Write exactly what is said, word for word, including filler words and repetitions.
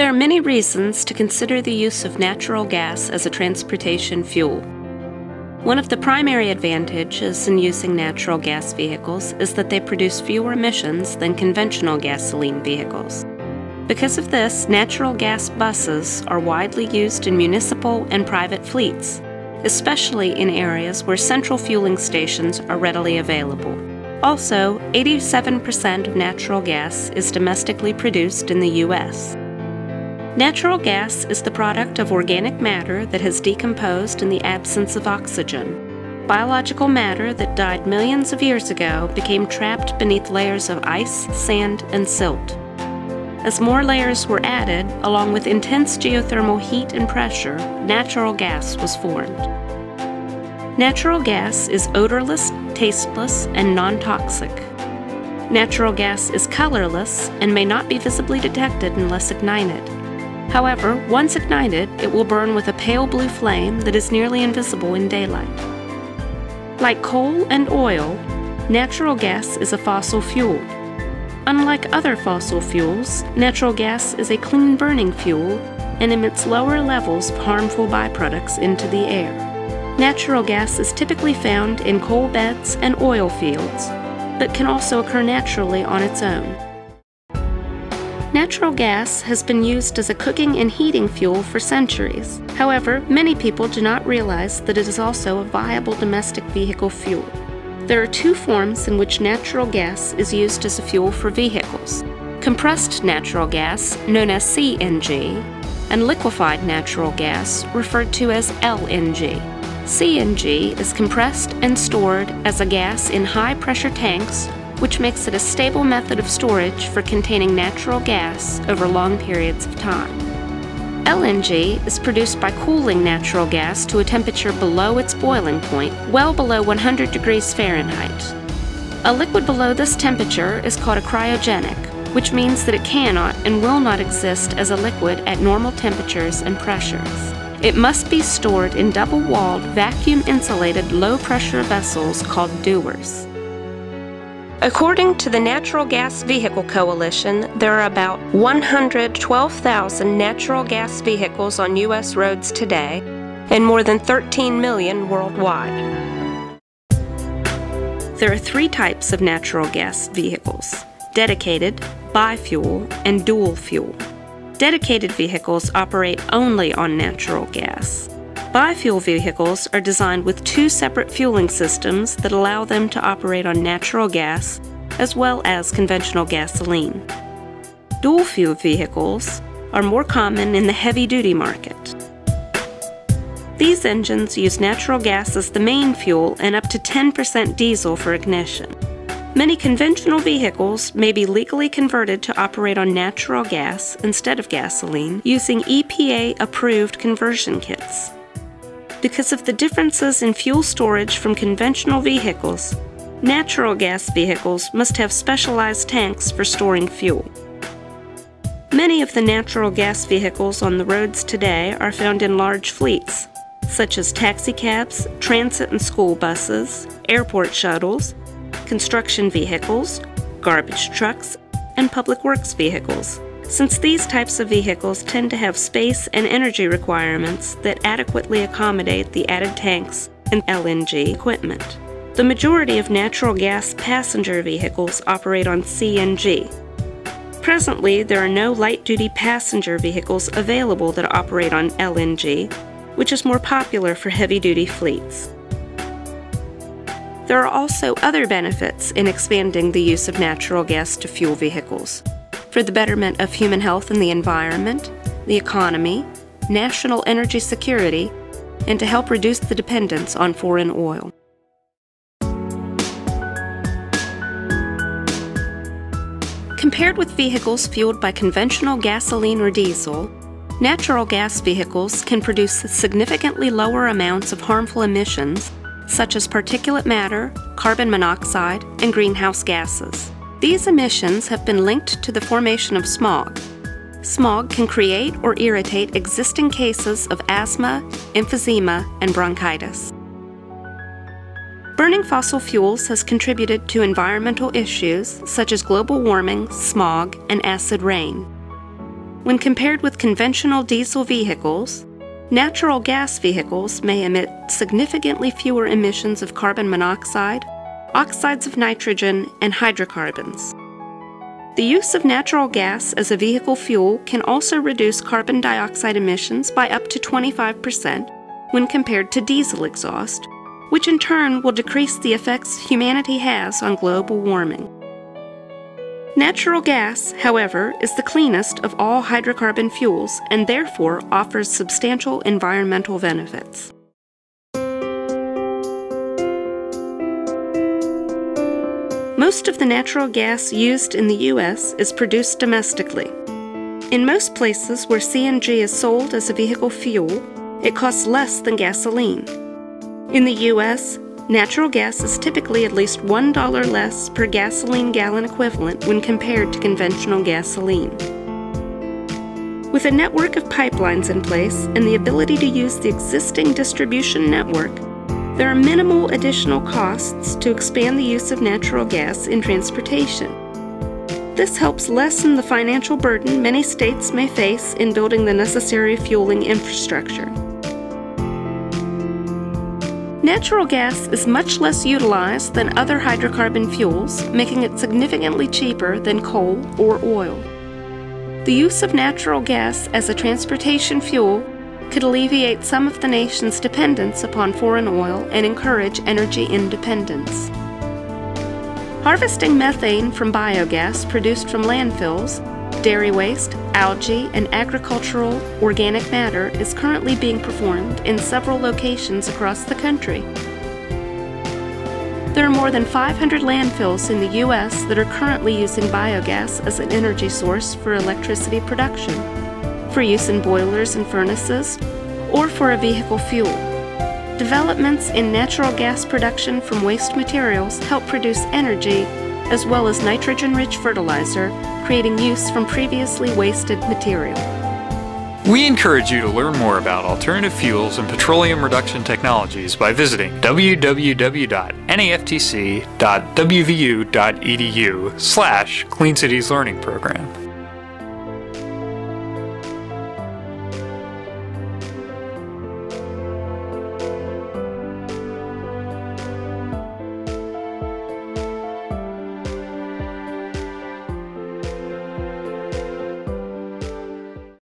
There are many reasons to consider the use of natural gas as a transportation fuel. One of the primary advantages in using natural gas vehicles is that they produce fewer emissions than conventional gasoline vehicles. Because of this, natural gas buses are widely used in municipal and private fleets, especially in areas where central fueling stations are readily available. Also, eighty-seven percent of natural gas is domestically produced in the U S Natural gas is the product of organic matter that has decomposed in the absence of oxygen. Biological matter that died millions of years ago became trapped beneath layers of ice, sand, and silt. As more layers were added, along with intense geothermal heat and pressure, natural gas was formed. Natural gas is odorless, tasteless, and non-toxic. Natural gas is colorless and may not be visibly detected unless ignited. However, once ignited, it will burn with a pale blue flame that is nearly invisible in daylight. Like coal and oil, natural gas is a fossil fuel. Unlike other fossil fuels, natural gas is a clean-burning fuel and emits lower levels of harmful byproducts into the air. Natural gas is typically found in coal beds and oil fields, but can also occur naturally on its own. Natural gas has been used as a cooking and heating fuel for centuries. However, many people do not realize that it is also a viable domestic vehicle fuel. There are two forms in which natural gas is used as a fuel for vehicles: compressed natural gas, known as C N G, and liquefied natural gas, referred to as L N G. C N G is compressed and stored as a gas in high-pressure tanks, which makes it a stable method of storage for containing natural gas over long periods of time. L N G is produced by cooling natural gas to a temperature below its boiling point, well below one hundred degrees Fahrenheit. A liquid below this temperature is called a cryogenic, which means that it cannot and will not exist as a liquid at normal temperatures and pressures. It must be stored in double-walled, vacuum-insulated, low-pressure vessels called dewars. According to the Natural Gas Vehicle Coalition, there are about one hundred twelve thousand natural gas vehicles on U S roads today, and more than thirteen million worldwide. There are three types of natural gas vehicles: dedicated, bi-fuel, and dual fuel. Dedicated vehicles operate only on natural gas. Bi-fuel vehicles are designed with two separate fueling systems that allow them to operate on natural gas as well as conventional gasoline. Dual-fuel vehicles are more common in the heavy-duty market. These engines use natural gas as the main fuel and up to ten percent diesel for ignition. Many conventional vehicles may be legally converted to operate on natural gas instead of gasoline using E P A-approved conversion kits. Because of the differences in fuel storage from conventional vehicles, natural gas vehicles must have specialized tanks for storing fuel. Many of the natural gas vehicles on the roads today are found in large fleets, such as taxicabs, transit and school buses, airport shuttles, construction vehicles, garbage trucks, and public works vehicles. Since these types of vehicles tend to have space and energy requirements that adequately accommodate the added tanks and L N G equipment. The majority of natural gas passenger vehicles operate on C N G. Presently, there are no light-duty passenger vehicles available that operate on L N G, which is more popular for heavy-duty fleets. There are also other benefits in expanding the use of natural gas to fuel vehicles. For the betterment of human health and the environment, the economy, national energy security, and to help reduce the dependence on foreign oil. Compared with vehicles fueled by conventional gasoline or diesel, natural gas vehicles can produce significantly lower amounts of harmful emissions, such as particulate matter, carbon monoxide, and greenhouse gases. These emissions have been linked to the formation of smog. Smog can create or irritate existing cases of asthma, emphysema, and bronchitis. Burning fossil fuels has contributed to environmental issues such as global warming, smog, and acid rain. When compared with conventional diesel vehicles, natural gas vehicles may emit significantly fewer emissions of carbon monoxide, oxides of nitrogen, and hydrocarbons. The use of natural gas as a vehicle fuel can also reduce carbon dioxide emissions by up to twenty-five percent when compared to diesel exhaust, which in turn will decrease the effects humanity has on global warming. Natural gas, however, is the cleanest of all hydrocarbon fuels and therefore offers substantial environmental benefits. Most of the natural gas used in the U S is produced domestically. In most places where C N G is sold as a vehicle fuel, it costs less than gasoline. In the U S, natural gas is typically at least one dollar less per gasoline gallon equivalent when compared to conventional gasoline. With a network of pipelines in place and the ability to use the existing distribution network, there are minimal additional costs to expand the use of natural gas in transportation. This helps lessen the financial burden many states may face in building the necessary fueling infrastructure. Natural gas is much less utilized than other hydrocarbon fuels, making it significantly cheaper than coal or oil. The use of natural gas as a transportation fuel could alleviate some of the nation's dependence upon foreign oil and encourage energy independence. Harvesting methane from biogas produced from landfills, dairy waste, algae, and agricultural organic matter is currently being performed in several locations across the country. There are more than five hundred landfills in the U S that are currently using biogas as an energy source for electricity production, for use in boilers and furnaces, or for a vehicle fuel. Developments in natural gas production from waste materials help produce energy as well as nitrogen-rich fertilizer, creating use from previously wasted material. We encourage you to learn more about alternative fuels and petroleum reduction technologies by visiting w w w dot n a f t c dot w v u dot e d u slash Clean Cities Learning Program.